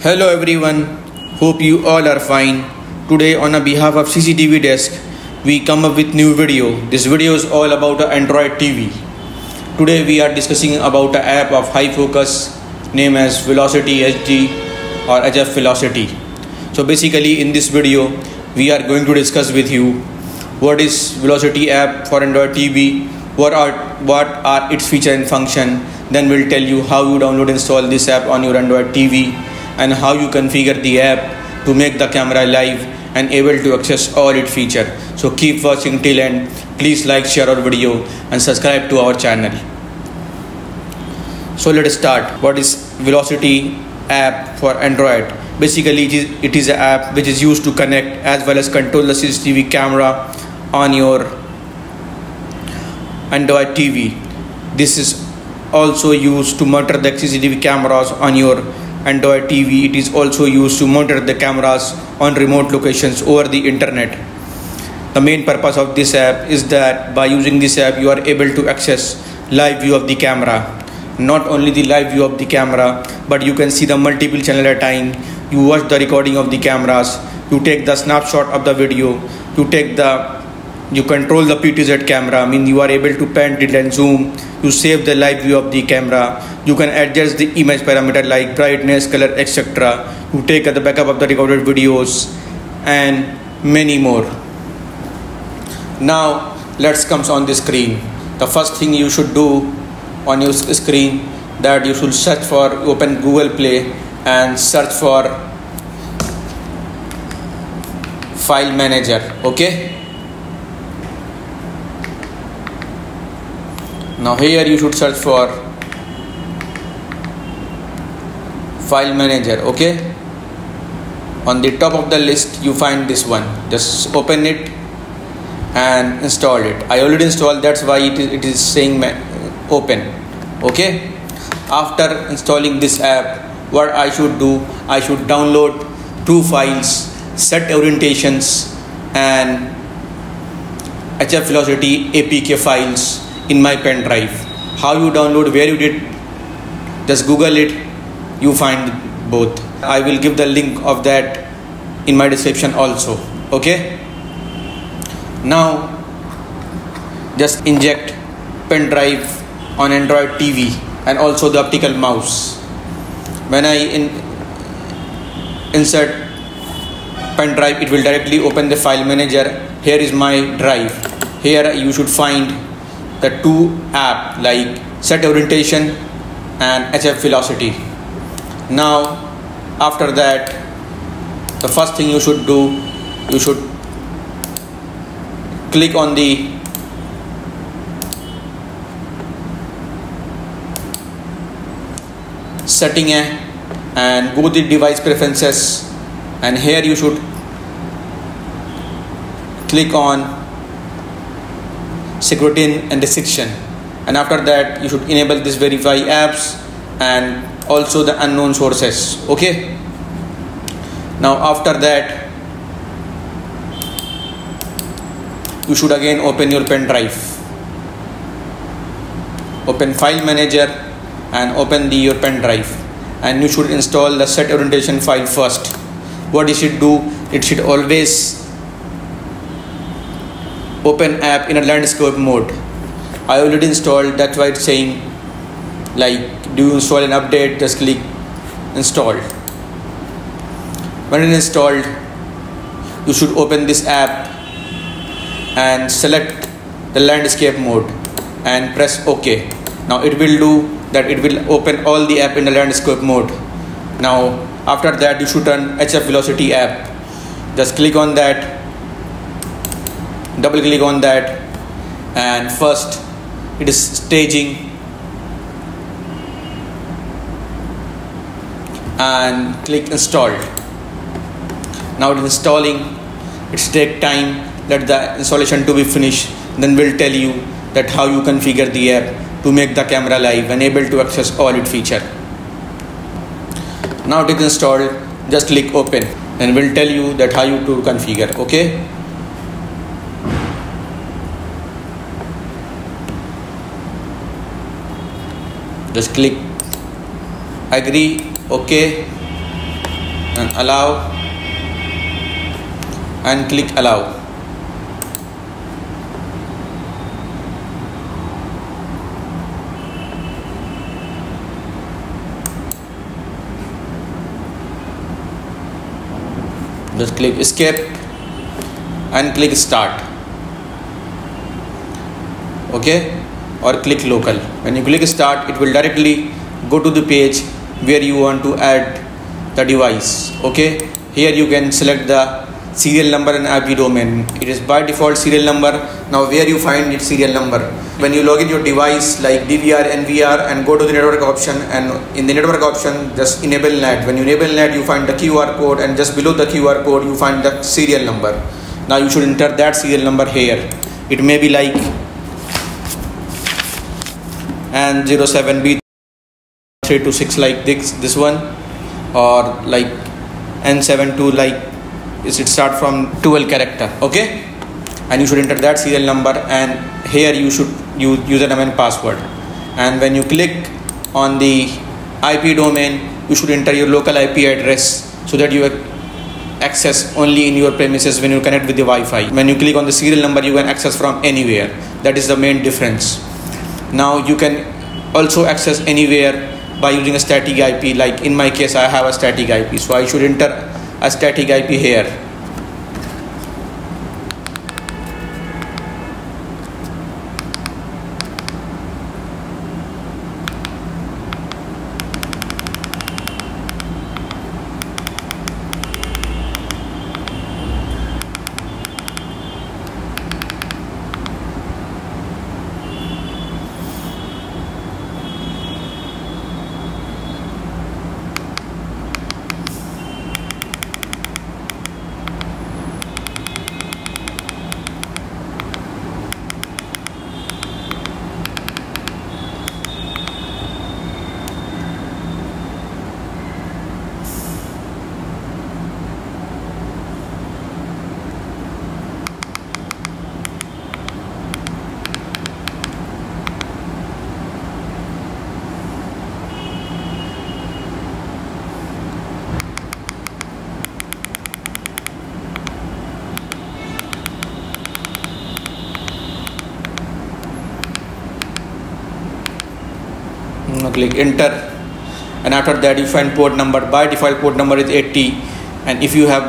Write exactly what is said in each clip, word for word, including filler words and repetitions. Hello everyone, hope you all are fine. Today on a behalf of C C T V Desk, we come up with new video. This video is all about a Android T V. Today we are discussing about an app of Hi Focus named as Velocity H D or H F Velocity. So basically in this video, we are going to discuss with you what is Velocity app for Android T V, what are, what are its feature and function. Then we'll tell you how you download and install this app on your Android T V. And how you configure the app to make the camera live and able to access all its features. So keep watching till end. Please like, share our video and subscribe to our channel. So let's start. What is Velocity app for Android? Basically it is, it is an app which is used to connect as well as control the C C T V camera on your Android T V. This is also used to monitor the C C T V cameras on your Android T V. It is also used to monitor the cameras on remote locations over the internet. The main purpose of this app is that by using this app you are able to access live view of the camera. Not only the live view of the camera, but you can see the multiple channel at a time. You watch the recording of the cameras, you take the snapshot of the video, you take the you control the P T Z camera, I mean you are able to pan, tilt and zoom, you save the live view of the camera, you can adjust the image parameter like brightness, color, et cetera. You take the backup of the recorded videos and many more. Now let's come on the screen. The first thing you should do on your screen that you should search for, open Google Play and search for File Manager, okay? Now here you should search for File Manager, okay? On the top of the list you find this one. Just open it and install it. I already installed, that's why it is, it is saying open, okay? After installing this app, what I should do, I should download two files, set orientations and H F Velocity A P K files in my pen drive. How you download, where you did, just Google it, you find both. I will give the link of that in my description also, okay? Now just inject pen drive on Android T V and also the optical mouse. When I in insert pen drive, it will directly open the file manager. Here is my drive. Here you should find the two app like set orientation and H F Velocity. Now after that, the first thing you should do, you should click on the setting and go to device preferences, and here you should click on security and restriction, and after that you should enable this verify apps and also the unknown sources, okay? Now after that you should again open your pen drive, open file manager and open the your pen drive, and you should install the set orientation file first. What it should do, it should always open app in a landscape mode. I already installed, that's why it's saying like do you install an update, just click install. When it installed, you should open this app and select the landscape mode and press OK. Now it will do that, it will open all the app in the landscape mode. Now after that you should turn H F Velocity app. Just click on that, double click on that, and first it is staging and click install. Now it is installing, it's take time, let the installation to be finished, then we'll tell you that how you configure the app to make the camera live and able to access all its feature. Now it is installed, just click open and we'll tell you that how you to configure, okay? Just click agree, okay, and allow, and click allow. Just click escape and click start. Okay, or click local. When you click start, it will directly go to the page where you want to add the device. Okay, here you can select the serial number and I P domain. It is by default serial number. Now where you find its serial number? When you log in your device like D V R, N V R, and go to the network option, and in the network option just enable N A T. When you enable N A T, you find the Q R code, and just below the Q R code you find the serial number. Now you should enter that serial number here. It may be like N zero seven B three two six like this, this one, or like N seven two, like it should start from twelve character. Okay, and you should enter that serial number, and here you should use username and password. And when you click on the I P domain, you should enter your local I P address so that you access only in your premises when you connect with the Wi-Fi. When you click on the serial number, you can access from anywhere. That is the main difference. Now you can also access anywhere by using a static I P. Like in my case, I have a static I P, so I should enter a static I P here. Click enter, and after that you find port number. By default port number is eighty, and if you have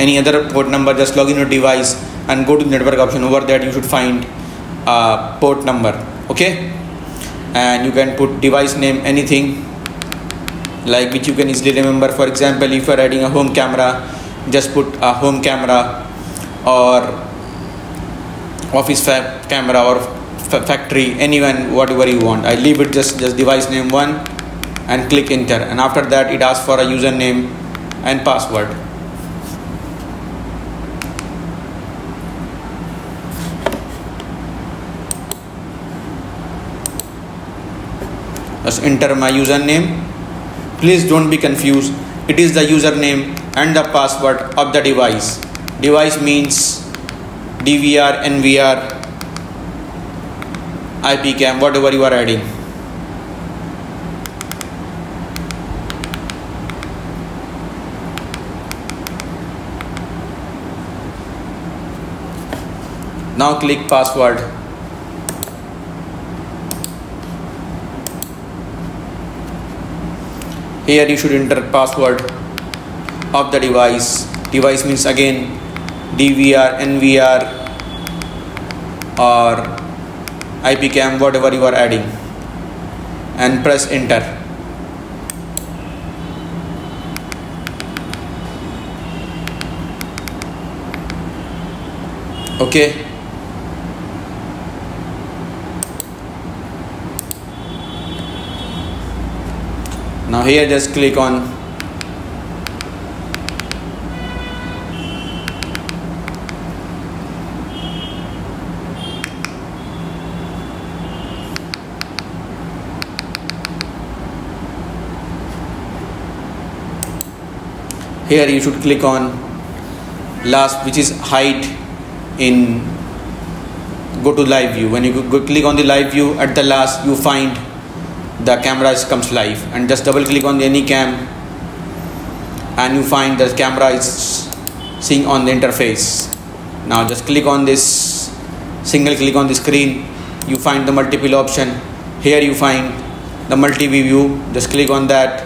any other port number, just log in your device and go to the network option. Over that you should find uh, port number. Okay, and you can put device name, anything like which you can easily remember. For example, if you are adding a home camera, just put a home camera, or office camera, or factory, anyone, whatever you want. I leave it just just device name one and click enter, and after that it asks for a username and password. Just enter my username. Please don't be confused. It is the username and the password of the device. Device means D V R, N V R, I P cam, whatever you are adding. Now click password. Here you should enter password of the device. Device means again D V R, N V R, or I P cam, whatever you are adding, and press enter. Okay, now here just click on here. You should click on last, which is hide in, go to live view. When you go, click on the live view, at the last you find the camera comes live, and just double click on any cam and you find the camera is seeing on the interface. Now just click on this, single click on the screen, you find the multiple option. Here you find the multi-view view, just click on that.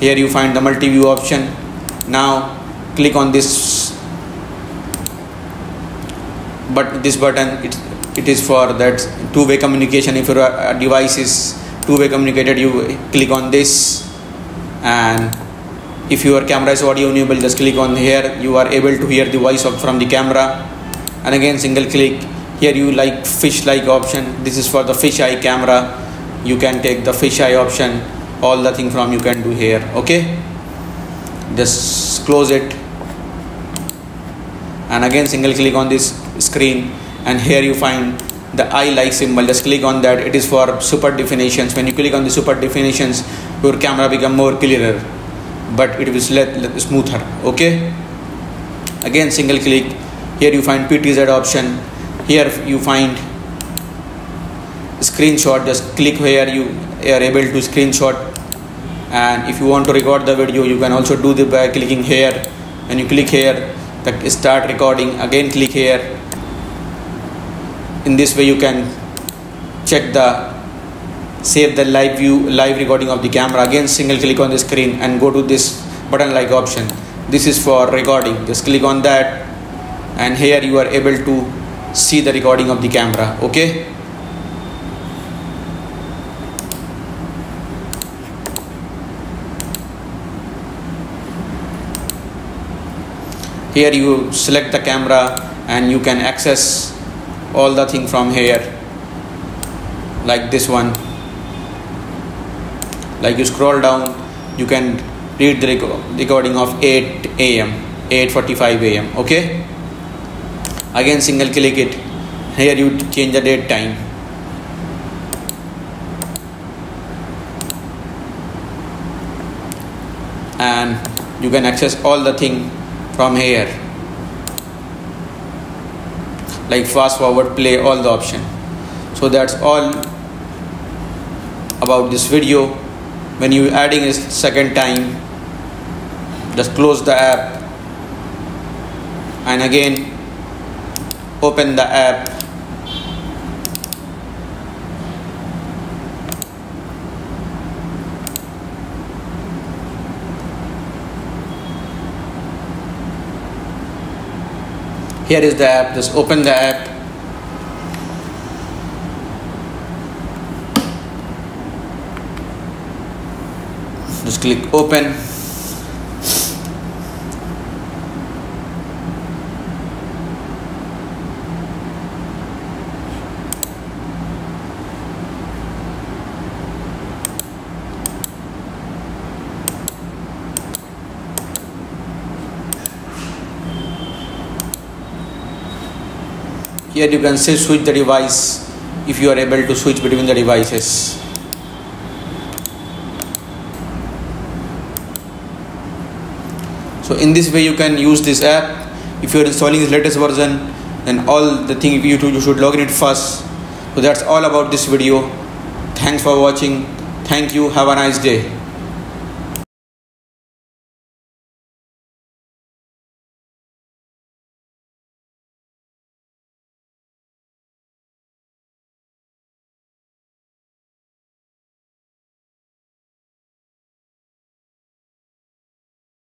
Here you find the multi-view option. Now click on this, but this button, it, it is for that two-way communication. If your device is two-way communicated, you click on this, and if your camera is audio enable, just click on here. You are able to hear the voice of, from the camera, and again single click. Here you like fish like option. This is for the fisheye camera. You can take the fisheye option. All the thing from you can do here. Okay, just close it, and again single click on this screen, and here you find the eye like symbol. Just click on that. It is for super definitions. When you click on the super definitions, your camera become more clearer, but it will smoother. Okay, again single click. Here you find P T Z option. Here you find screenshot. Just click here, you are able to screenshot, and if you want to record the video, you can also do the by clicking here. When you click here, that start recording. Again click here. In this way you can check the save the live view, live recording of the camera. Again single click on the screen and go to this button like option. This is for recording. Just click on that, and here you are able to see the recording of the camera. Okay, here you select the camera and you can access all the thing from here, like this one. Like you scroll down, you can read the recording of eight A M eight forty-five A M Okay, again single click it. Here you change the date time. And you can access all the thing from here. Like fast forward, play, all the option. So that's all about this video. When you adding a second time, just close the app and again open the app, here is the app, just open the app. Just click open. Here you can say switch the device if you are able to switch between the devices. So in this way you can use this app. If you are installing this latest version, then all the thing you do, you should log in it first. So that's all about this video. Thanks for watching. Thank you. Have a nice day.